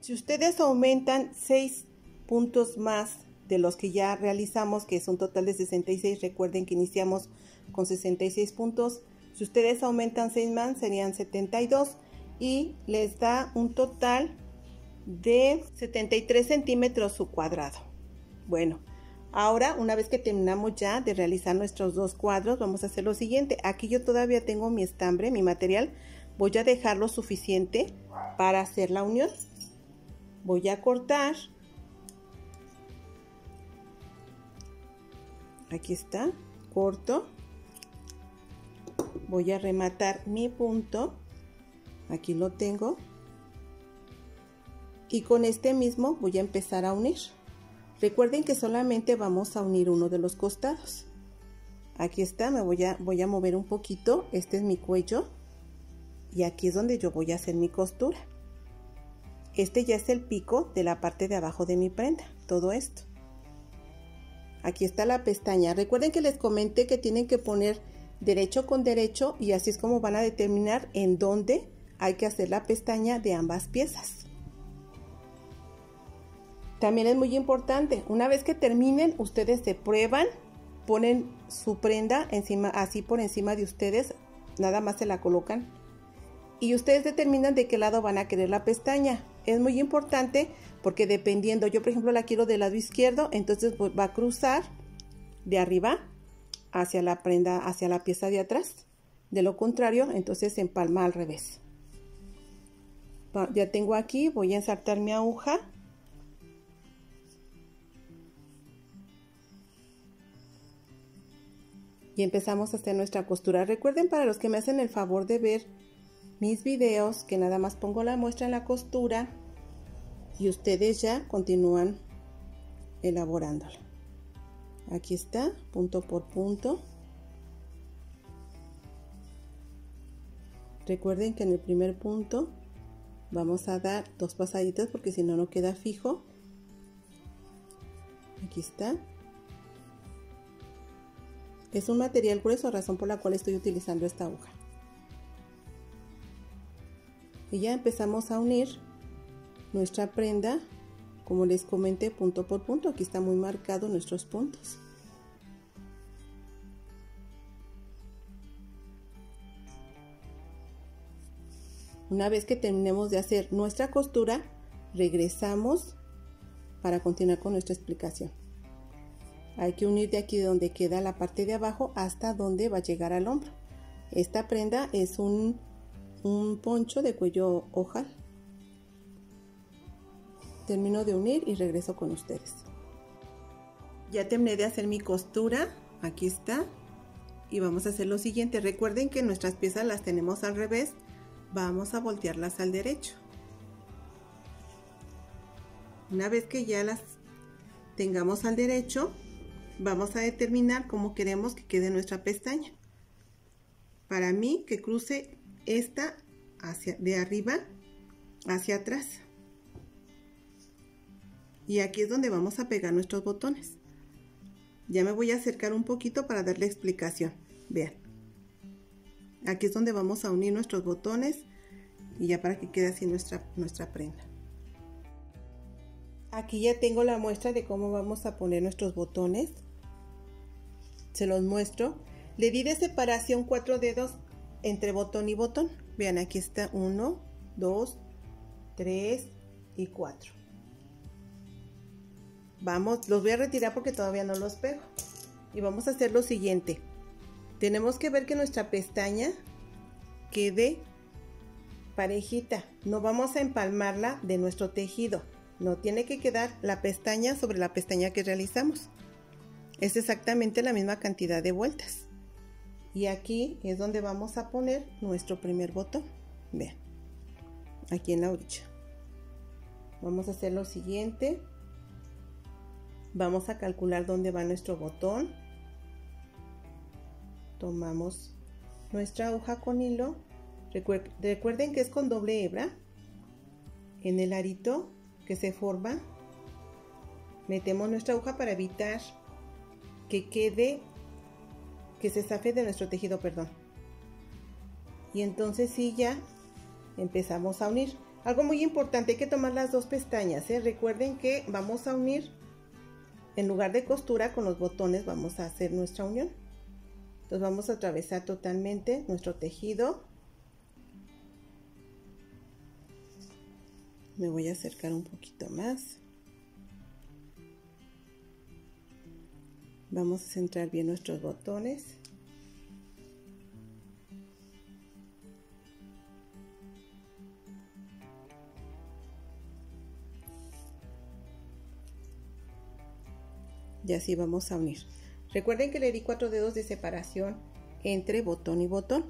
Si ustedes aumentan 6 puntos más de los que ya realizamos, que es un total de 66, recuerden que iniciamos con 66 puntos, si ustedes aumentan 6 más serían 72 y les da un total de 73 centímetros su cuadrado. Bueno, ahora una vez que terminamos ya de realizar nuestros dos cuadros, vamos a hacer lo siguiente. Aquí yo todavía tengo mi estambre, mi material, voy a dejarlo suficiente para hacer la unión. Voy a cortar. Aquí está, corto. Voy a rematar mi punto. Aquí lo tengo. Y con este mismo voy a empezar a unir. Recuerden que solamente vamos a unir uno de los costados. Aquí está, me voy a mover un poquito. Este es mi cuello. Y aquí es donde yo voy a hacer mi costura. Este ya es el pico de la parte de abajo de mi prenda. Todo esto. Aquí está la pestaña. Recuerden que les comenté que tienen que poner derecho con derecho, y así es como van a determinar en dónde hay que hacer la pestaña de ambas piezas. También es muy importante, una vez que terminen, ustedes se prueban, ponen su prenda encima, así por encima de ustedes, nada más se la colocan y ustedes determinan de qué lado van a querer la pestaña. Es muy importante porque dependiendo, yo por ejemplo la quiero del lado izquierdo, entonces va a cruzar de arriba hacia la prenda, hacia la pieza de atrás. De lo contrario, entonces se empalma al revés. Ya tengo aquí, voy a ensartar mi aguja. Y empezamos a hacer nuestra costura. Recuerden, para los que me hacen el favor de ver mis videos, que nada más pongo la muestra en la costura y ustedes ya continúan elaborándola. Aquí está, punto por punto. Recuerden que en el primer punto vamos a dar dos pasaditas porque si no, no queda fijo. Aquí está. Es un material grueso, razón por la cual estoy utilizando esta aguja. Y ya empezamos a unir nuestra prenda, como les comenté, punto por punto. Aquí está muy marcado nuestros puntos. Una vez que terminemos de hacer nuestra costura, regresamos para continuar con nuestra explicación. Hay que unir de aquí donde queda la parte de abajo hasta donde va a llegar al hombro. Esta prenda es un poncho de cuello ojal. Termino de unir y regreso con ustedes. Ya terminé de hacer mi costura, aquí está, y vamos a hacer lo siguiente. Recuerden que nuestras piezas las tenemos al revés, vamos a voltearlas al derecho. Una vez que ya las tengamos al derecho, vamos a determinar cómo queremos que quede nuestra pestaña. Para mí, que cruce esta hacia de arriba hacia atrás, y aquí es donde vamos a pegar nuestros botones. Ya me voy a acercar un poquito para darle explicación. Vean, aquí es donde vamos a unir nuestros botones y ya para que quede así nuestra prenda. Aquí ya tengo la muestra de cómo vamos a poner nuestros botones, se los muestro. Le di de separación 4 dedos entre botón y botón. Vean, aquí está 1, 2, 3 y 4. Vamos, los voy a retirar porque todavía no los pego. Y vamos a hacer lo siguiente. Tenemos que ver que nuestra pestaña quede parejita. No vamos a empalmarla de nuestro tejido. No tiene que quedar la pestaña sobre la pestaña que realizamos. Es exactamente la misma cantidad de vueltas. Y aquí es donde vamos a poner nuestro primer botón. Vean, aquí en la orilla. Vamos a hacer lo siguiente. Vamos a calcular dónde va nuestro botón. Tomamos nuestra hoja con hilo. Recuerden que es con doble hebra. En el arito que se forma, metemos nuestra aguja para evitar que se zafe de nuestro tejido, perdón. Y entonces sí, ya empezamos a unir. Algo muy importante, hay que tomar las dos pestañas, ¿eh? Recuerden que vamos a unir, en lugar de costura con los botones vamos a hacer nuestra unión. Entonces vamos a atravesar totalmente nuestro tejido. Me voy a acercar un poquito más. Vamos a centrar bien nuestros botones. Y así vamos a unir. Recuerden que le di 4 dedos de separación entre botón y botón.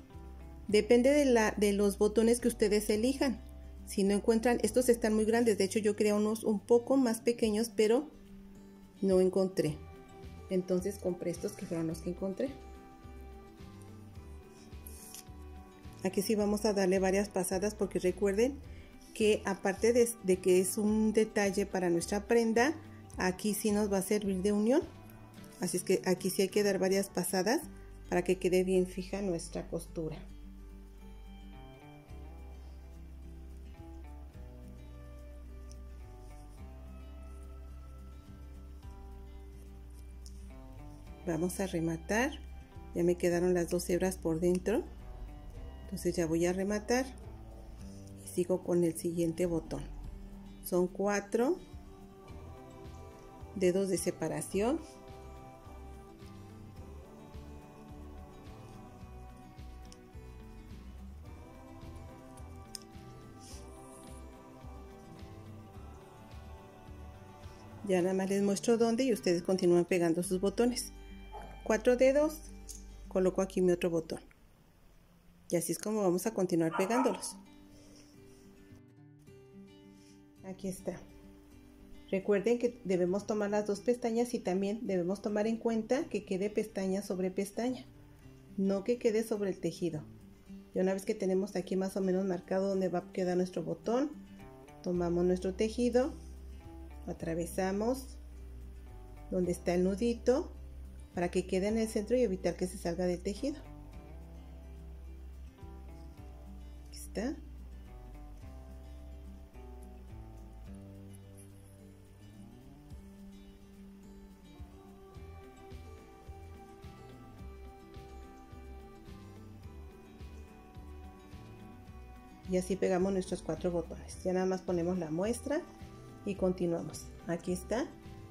Depende de los botones que ustedes elijan. Si no encuentran, estos están muy grandes, de hecho yo creé unos un poco más pequeños, pero no encontré. Entonces compré estos que fueron los que encontré. Aquí sí vamos a darle varias pasadas porque recuerden que aparte de que es un detalle para nuestra prenda, aquí sí nos va a servir de unión. Así es que aquí sí hay que dar varias pasadas para que quede bien fija nuestra costura. Vamos a rematar. Ya me quedaron las dos hebras por dentro, entonces ya voy a rematar y sigo con el siguiente botón. Son 4 dedos de separación. Ya nada más les muestro dónde y ustedes continúan pegando sus botones. 4 dedos, coloco aquí mi otro botón. Y así es como vamos a continuar pegándolos. Aquí está. Recuerden que debemos tomar las dos pestañas y también debemos tomar en cuenta que quede pestaña sobre pestaña, no que quede sobre el tejido. Y una vez que tenemos aquí más o menos marcado dónde va a quedar nuestro botón, tomamos nuestro tejido, atravesamos donde está el nudito, para que quede en el centro y evitar que se salga del tejido. Aquí está. Y así pegamos nuestros 4 botones. Ya nada más ponemos la muestra y continuamos. Aquí está.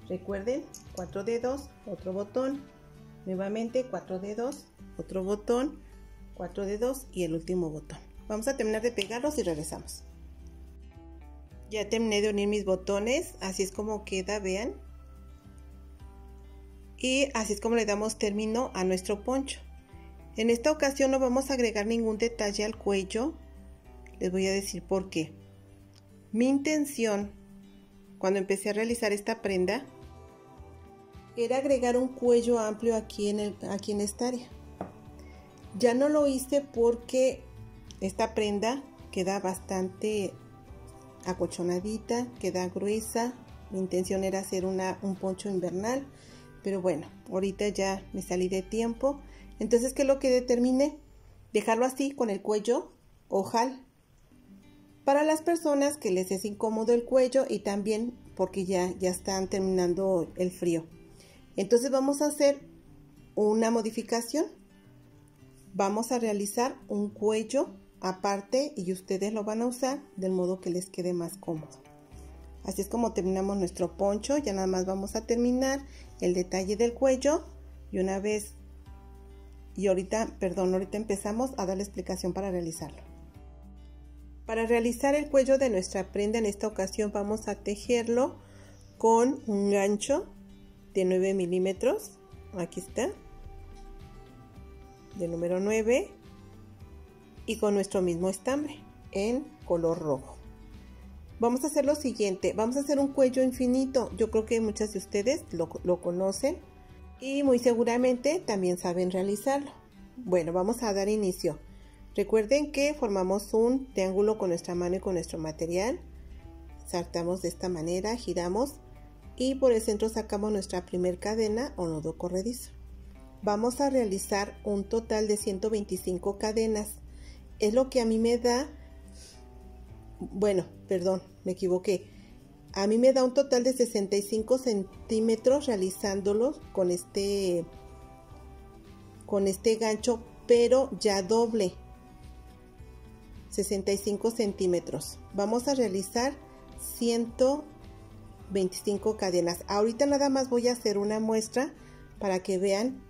Recuerden, 4 dedos, otro botón. Nuevamente 4 dedos, otro botón, 4 dedos y el último botón. Vamos a terminar de pegarlos y regresamos. Ya terminé de unir mis botones, así es como queda, vean. Y así es como le damos término a nuestro poncho. En esta ocasión no vamos a agregar ningún detalle al cuello. Les voy a decir por qué. Mi intención cuando empecé a realizar esta prenda era agregar un cuello amplio aquí en esta área. Ya no lo hice porque esta prenda queda bastante acolchonadita, queda gruesa. Mi intención era hacer un poncho invernal, pero bueno, ahorita ya me salí de tiempo. Entonces, ¿qué es lo que determiné? Dejarlo así con el cuello ojal. Para las personas que les es incómodo el cuello y también porque ya están terminando el frío. Entonces vamos a hacer una modificación, vamos a realizar un cuello aparte y ustedes lo van a usar del modo que les quede más cómodo. Así es como terminamos nuestro poncho, ya nada más vamos a terminar el detalle del cuello ahorita empezamos a dar la explicación para realizarlo. Para realizar el cuello de nuestra prenda en esta ocasión vamos a tejerlo con un gancho de 9 milímetros, aquí está, de número 9, y con nuestro mismo estambre en color rojo. Vamos a hacer lo siguiente, vamos a hacer un cuello infinito. Yo creo que muchas de ustedes lo conocen y muy seguramente también saben realizarlo. Bueno, vamos a dar inicio. Recuerden que formamos un triángulo con nuestra mano y con nuestro material. Saltamos de esta manera, giramos y por el centro sacamos nuestra primer cadena o nudo corredizo. Vamos a realizar un total de 125 cadenas. Es lo que a mí me da, bueno, perdón, me equivoqué. A mí me da un total de 65 centímetros realizándolos con este gancho, pero ya doble. 65 centímetros. Vamos a realizar 125 cadenas. Ahorita nada más voy a hacer una muestra para que vean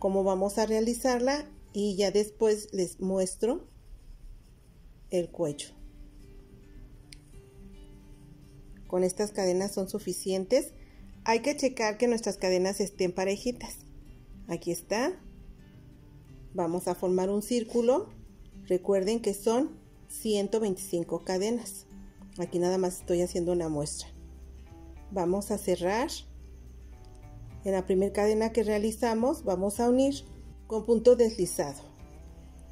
cómo vamos a realizarla y ya después les muestro el cuello. Con estas cadenas son suficientes. Hay que checar que nuestras cadenas estén parejitas. Aquí está. Vamos a formar un círculo. Recuerden que son 125 cadenas. Aquí nada más estoy haciendo una muestra. Vamos a cerrar. En la primera cadena que realizamos vamos a unir con punto deslizado.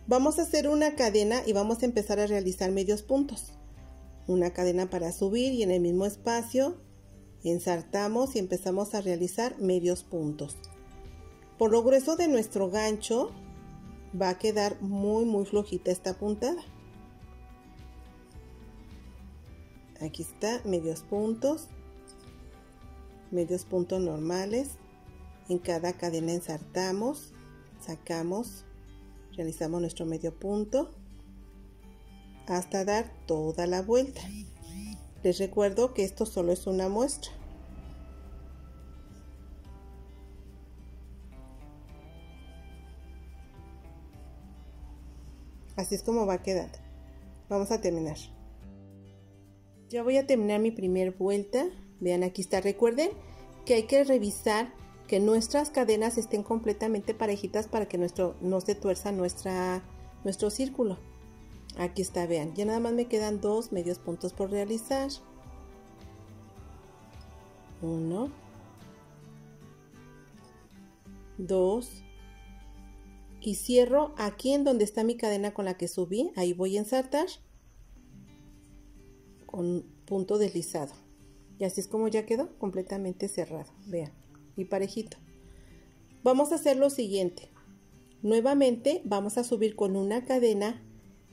Vamos a hacer una cadena y vamos a empezar a realizar medios puntos. Una cadena para subir y en el mismo espacio ensartamos y empezamos a realizar medios puntos. Por lo grueso de nuestro gancho va a quedar muy muy flojita esta puntada. Aquí está, medios puntos normales. En cada cadena ensartamos, sacamos, realizamos nuestro medio punto hasta dar toda la vuelta. Les recuerdo que esto solo es una muestra. Así es como va quedando. Vamos a terminar. Ya voy a terminar mi primera vuelta. Vean, aquí está. Recuerden que hay que revisar que nuestras cadenas estén completamente parejitas para que no se tuerza nuestro círculo. Aquí está, vean. Ya nada más me quedan dos medios puntos por realizar. Uno. Dos. Y cierro aquí en donde está mi cadena con la que subí. Ahí voy a ensartar con punto deslizado. Y así es como ya quedó completamente cerrado. Vean, y parejito. Vamos a hacer lo siguiente. Nuevamente vamos a subir con una cadena.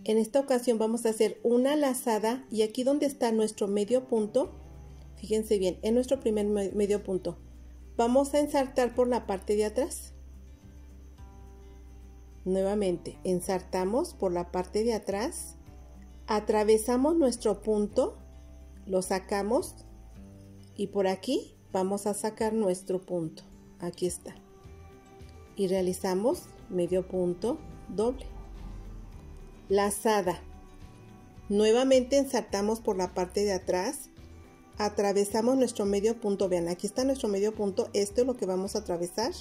En esta ocasión vamos a hacer una lazada. Y aquí donde está nuestro medio punto, fíjense bien, en nuestro primer medio punto, vamos a ensartar por la parte de atrás. Nuevamente ensartamos por la parte de atrás, atravesamos nuestro punto, lo sacamos y por aquí vamos a sacar nuestro punto. Aquí está. Y realizamos medio punto doble. Lazada. Nuevamente ensartamos por la parte de atrás, atravesamos nuestro medio punto. Vean, aquí está nuestro medio punto. Esto es lo que vamos a atravesar.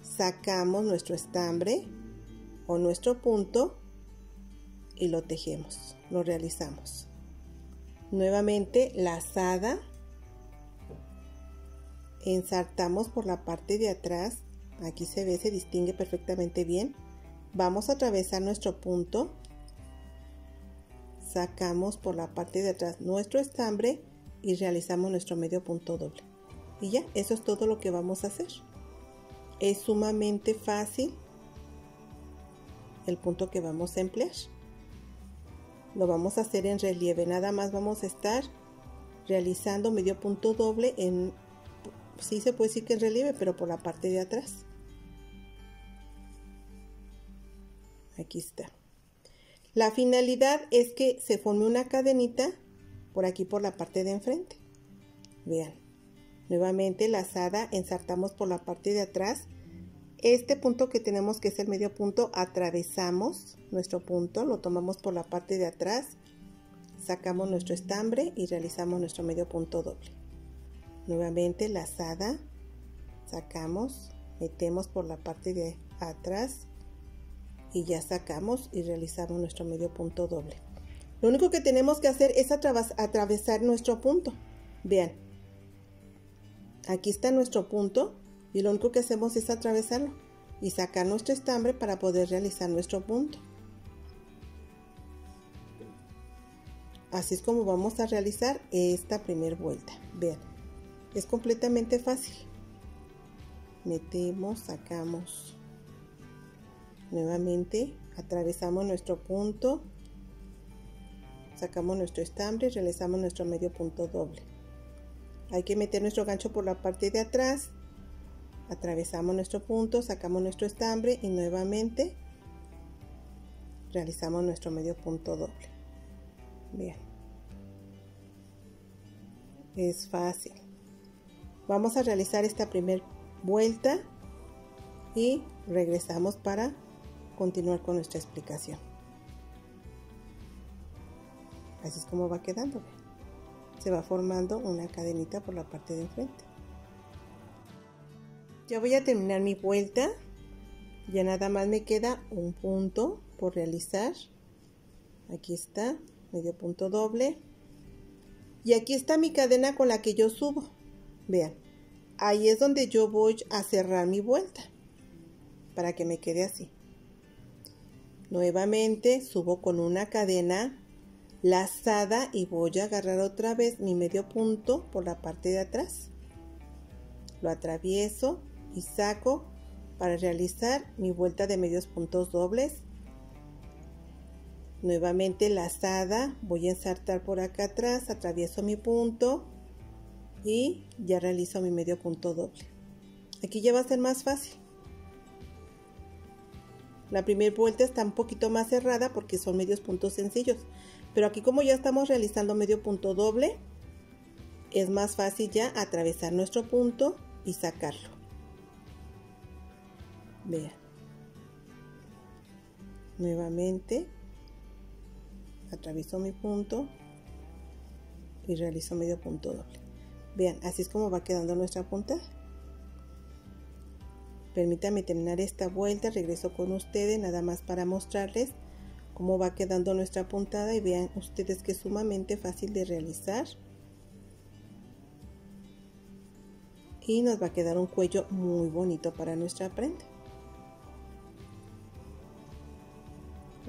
Sacamos nuestro estambre o nuestro punto y lo tejemos, lo realizamos. Nuevamente lazada, ensartamos por la parte de atrás, aquí se ve, se distingue perfectamente bien. Vamos a atravesar nuestro punto, sacamos por la parte de atrás nuestro estambre y realizamos nuestro medio punto doble. Y ya, eso es todo lo que vamos a hacer. Es sumamente fácil el punto que vamos a emplear. Lo vamos a hacer en relieve. Nada más vamos a estar realizando medio punto doble en, sí se puede decir que en relieve, pero por la parte de atrás. Aquí está. La finalidad es que se forme una cadenita por aquí, por la parte de enfrente. Vean. Nuevamente lazada, ensartamos por la parte de atrás. Este punto que tenemos, que es el medio punto, atravesamos nuestro punto, lo tomamos por la parte de atrás, sacamos nuestro estambre y realizamos nuestro medio punto doble. Nuevamente lazada, sacamos, metemos por la parte de atrás y ya sacamos y realizamos nuestro medio punto doble. Lo único que tenemos que hacer es atravesar nuestro punto. Vean, aquí está nuestro punto y lo único que hacemos es atravesarlo y sacar nuestro estambre para poder realizar nuestro punto. Así es como vamos a realizar esta primera vuelta. Vean, es completamente fácil. Metemos, sacamos. Nuevamente atravesamos nuestro punto, sacamos nuestro estambre y realizamos nuestro medio punto doble. Hay que meter nuestro gancho por la parte de atrás, atravesamos nuestro punto, sacamos nuestro estambre y nuevamente realizamos nuestro medio punto doble. Bien, es fácil. Vamos a realizar esta primera vuelta y regresamos para continuar con nuestra explicación. Así es como va quedando. Se va formando una cadenita por la parte de enfrente. Ya voy a terminar mi vuelta. Ya nada más me queda un punto por realizar. Aquí está, medio punto doble. Y aquí está mi cadena con la que yo subo. Vean, ahí es donde yo voy a cerrar mi vuelta para que me quede así. Nuevamente subo con una cadena lazada y voy a agarrar otra vez mi medio punto por la parte de atrás, lo atravieso y saco para realizar mi vuelta de medios puntos dobles. Nuevamente lazada, voy a ensartar por acá atrás, atravieso mi punto y ya realizo mi medio punto doble. Aquí ya va a ser más fácil. La primera vuelta está un poquito más cerrada porque son medios puntos sencillos, pero aquí como ya estamos realizando medio punto doble, es más fácil ya atravesar nuestro punto y sacarlo. Vean, nuevamente atravieso mi punto y realizo medio punto doble. Vean, así es como va quedando nuestra puntada. Permítanme terminar esta vuelta, regreso con ustedes nada más para mostrarles cómo va quedando nuestra puntada y vean ustedes que es sumamente fácil de realizar. Y nos va a quedar un cuello muy bonito para nuestra prenda.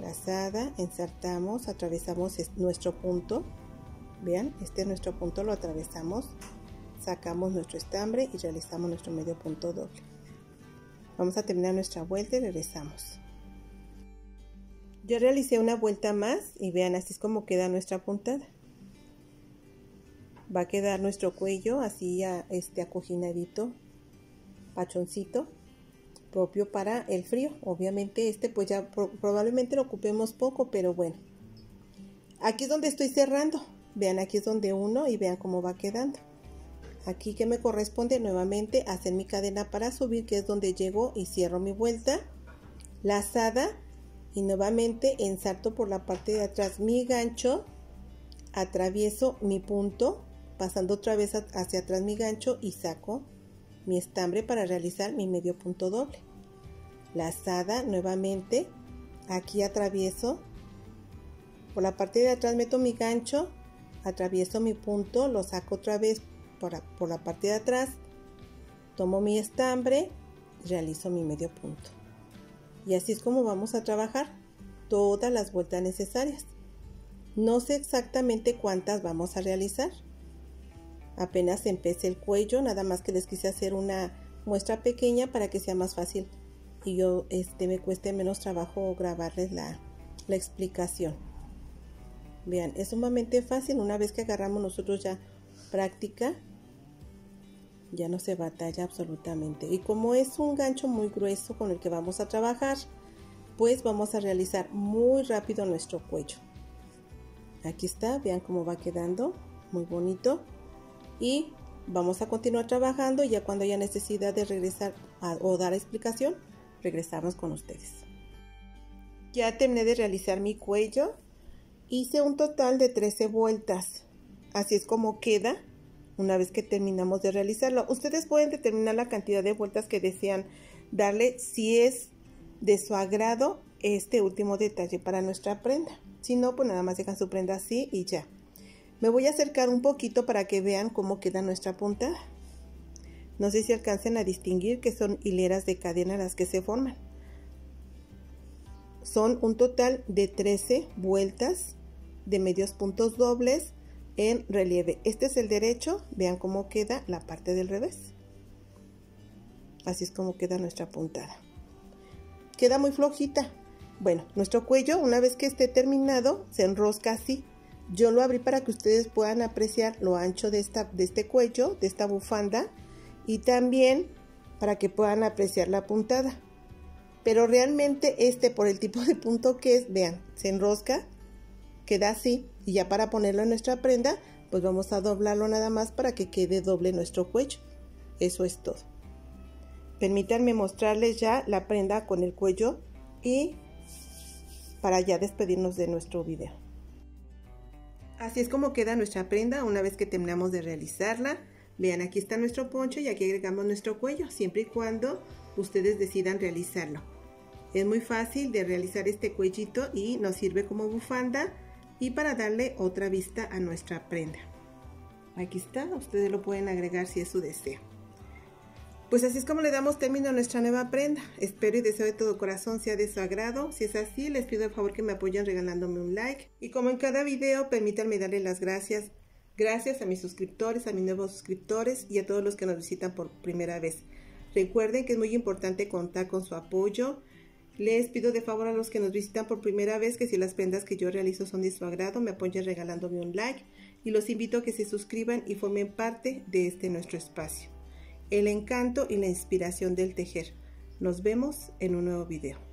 Lazada, ensartamos, atravesamos nuestro punto. Vean, este es nuestro punto, lo atravesamos, sacamos nuestro estambre y realizamos nuestro medio punto doble. Vamos a terminar nuestra vuelta y regresamos. Yo realicé una vuelta más y vean, así es como queda nuestra puntada. Va a quedar nuestro cuello así acojinadito, pachoncito, propio para el frío. Obviamente este pues ya probablemente lo ocupemos poco, pero bueno. Aquí es donde estoy cerrando. Vean, aquí es donde uno y vean cómo va quedando. Aquí que me corresponde nuevamente hacer mi cadena para subir, que es donde llego y cierro mi vuelta. Lazada y nuevamente ensarto por la parte de atrás mi gancho. Atravieso mi punto, pasando otra vez hacia atrás mi gancho y saco mi estambre para realizar mi medio punto doble. Lazada nuevamente, aquí atravieso, por la parte de atrás meto mi gancho, atravieso mi punto, lo saco otra vez por la parte de atrás, tomo mi estambre, realizo mi medio punto. Y así es como vamos a trabajar todas las vueltas necesarias. No sé exactamente cuántas vamos a realizar. Apenas empecé el cuello, nada más que les quise hacer una muestra pequeña para que sea más fácil y yo me cueste menos trabajo grabarles la explicación. Vean, es sumamente fácil. Una vez que agarramos nosotros ya práctica, ya no se batalla absolutamente. Y como es un gancho muy grueso con el que vamos a trabajar, pues vamos a realizar muy rápido nuestro cuello. Aquí está, vean cómo va quedando, muy bonito. Y vamos a continuar trabajando. Ya cuando haya necesidad de regresar o dar explicación, regresamos con ustedes. Ya terminé de realizar mi cuello. Hice un total de 13 vueltas. Así es como queda una vez que terminamos de realizarlo. Ustedes pueden determinar la cantidad de vueltas que desean darle si es de su agrado este último detalle para nuestra prenda. Si no, pues nada más dejan su prenda así y ya. Me voy a acercar un poquito para que vean cómo queda nuestra punta. No sé si alcancen a distinguir que son hileras de cadena las que se forman. Son un total de 13 vueltas de medios puntos dobles en relieve. Este es el derecho, vean cómo queda la parte del revés. Así es como queda nuestra puntada. Queda muy flojita. Bueno, nuestro cuello, una vez que esté terminado, se enrosca así. Yo lo abrí para que ustedes puedan apreciar lo ancho de este cuello, de esta bufanda, y también para que puedan apreciar la puntada. Pero realmente por el tipo de punto que es, vean, se enrosca, queda así, y ya para ponerlo en nuestra prenda, pues vamos a doblarlo nada más para que quede doble nuestro cuello. Eso es todo. Permítanme mostrarles ya la prenda con el cuello y para ya despedirnos de nuestro video. Así es como queda nuestra prenda una vez que terminamos de realizarla. Vean, aquí está nuestro poncho y aquí agregamos nuestro cuello, siempre y cuando ustedes decidan realizarlo. Es muy fácil de realizar este cuellito y nos sirve como bufanda y para darle otra vista a nuestra prenda. Aquí está, ustedes lo pueden agregar si es su deseo. Pues así es como le damos término a nuestra nueva prenda. Espero y deseo de todo corazón sea de su agrado. Si es así, les pido el favor que me apoyen regalándome un like. Y como en cada video, permítanme darle las gracias. Gracias a mis suscriptores, a mis nuevos suscriptores y a todos los que nos visitan por primera vez. Recuerden que es muy importante contar con su apoyo. Les pido de favor a los que nos visitan por primera vez que si las prendas que yo realizo son de su agrado, me apoyen regalándome un like. Y los invito a que se suscriban y formen parte de este nuestro espacio. El encanto y la inspiración del tejer. Nos vemos en un nuevo video.